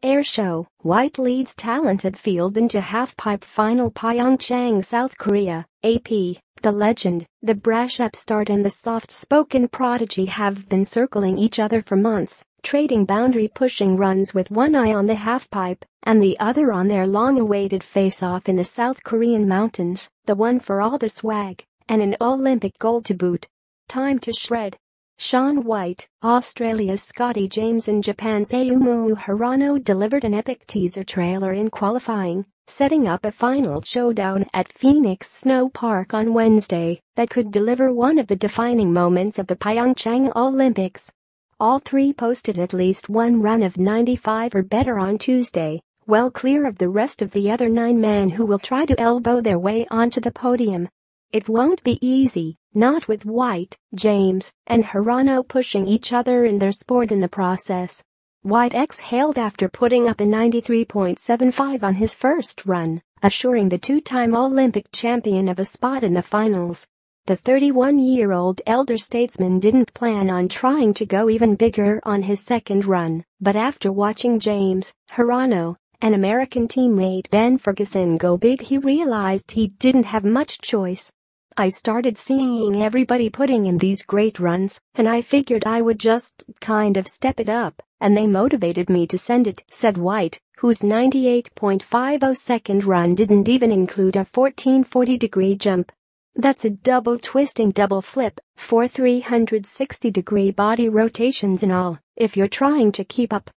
Air show, White leads talented field into halfpipe final Pyeongchang, South Korea. AP, the legend, the brash upstart and the soft-spoken prodigy have been circling each other for months, trading boundary-pushing runs with one eye on the halfpipe and the other on their long-awaited face-off in the South Korean mountains, the one for all the swag, and an Olympic gold to boot. Time to shred. Shaun White, Australia's Scotty James and Japan's Ayumu Hirano delivered an epic teaser trailer in qualifying, setting up a final showdown at Phoenix Snow Park on Wednesday that could deliver one of the defining moments of the Pyeongchang Olympics. All three posted at least one run of 95 or better on Tuesday, well clear of the rest of the other 9 men who will try to elbow their way onto the podium. It won't be easy, not with White, James, and Hirano pushing each other in their sport in the process. White exhaled after putting up a 93.75 on his first run, assuring the two-time Olympic champion of a spot in the finals. The 31-year-old elder statesman didn't plan on trying to go even bigger on his second run, but after watching James, Hirano, and American teammate Ben Ferguson go big, he realized he didn't have much choice. I started seeing everybody putting in these great runs, and I figured I would just kind of step it up, and they motivated me to send it, said White, whose 98.50 second run didn't even include a 1440-degree jump. That's a double twisting double flip, 4 360-degree body rotations in all, if you're trying to keep up.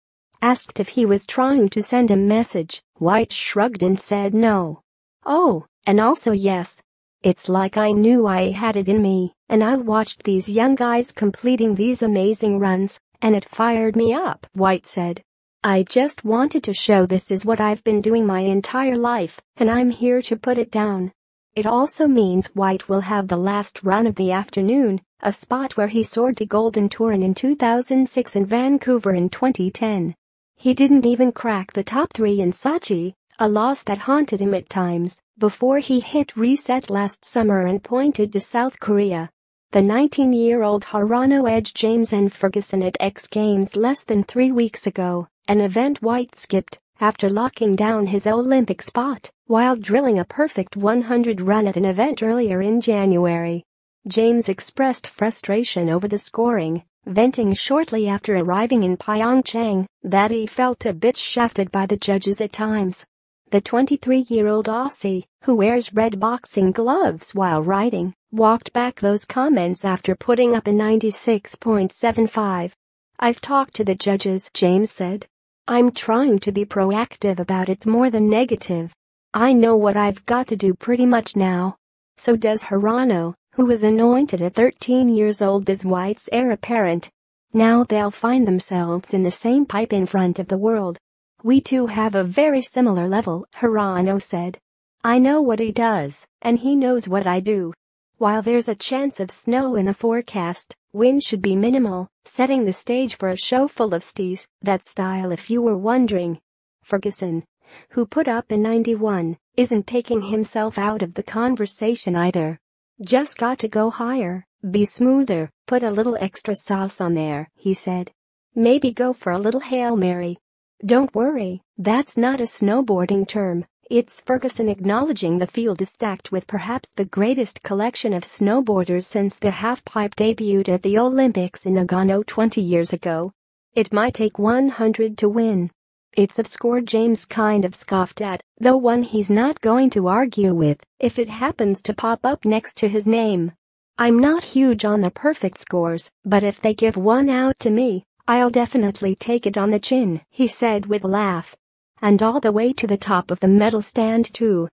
Asked if he was trying to send a message, White shrugged and said no. Oh, and also yes. It's like I knew I had it in me, and I watched these young guys completing these amazing runs, and it fired me up, White said. I just wanted to show this is what I've been doing my entire life, and I'm here to put it down. It also means White will have the last run of the afternoon, a spot where he soared to gold in Turin in 2006 and Vancouver in 2010. He didn't even crack the top 3 in Sochi, a loss that haunted him at times, before he hit reset last summer and pointed to South Korea. The 19-year-old Hirano edged James and Ferguson at X Games less than 3 weeks ago, an event White skipped, after locking down his Olympic spot, while drilling a perfect 100 run at an event earlier in January. James expressed frustration over the scoring, venting shortly after arriving in Pyeongchang that he felt a bit shafted by the judges at times. The 23-year-old Aussie, who wears red boxing gloves while riding, walked back those comments after putting up a 96.75. I've talked to the judges, James said. I'm trying to be proactive about it more than negative. I know what I've got to do pretty much now. So does Hirano, who was anointed at 13 years old as White's heir apparent. Now they'll find themselves in the same pipe in front of the world. We too have a very similar level, Hirano said. I know what he does, and he knows what I do. While there's a chance of snow in the forecast, wind should be minimal, setting the stage for a show full of stees, that style if you were wondering. Ferguson, who put up a 91, isn't taking himself out of the conversation either. Just got to go higher, be smoother, put a little extra sauce on there, he said. Maybe go for a little Hail Mary. Don't worry, that's not a snowboarding term, it's Ferguson acknowledging the field is stacked with perhaps the greatest collection of snowboarders since the halfpipe debuted at the Olympics in Nagano 20 years ago. It might take 100 to win. It's a score James kind of scoffed at, though one he's not going to argue with, if it happens to pop up next to his name. I'm not huge on the perfect scores, but if they give one out to me, I'll definitely take it on the chin, he said with a laugh. And all the way to the top of the medal stand too,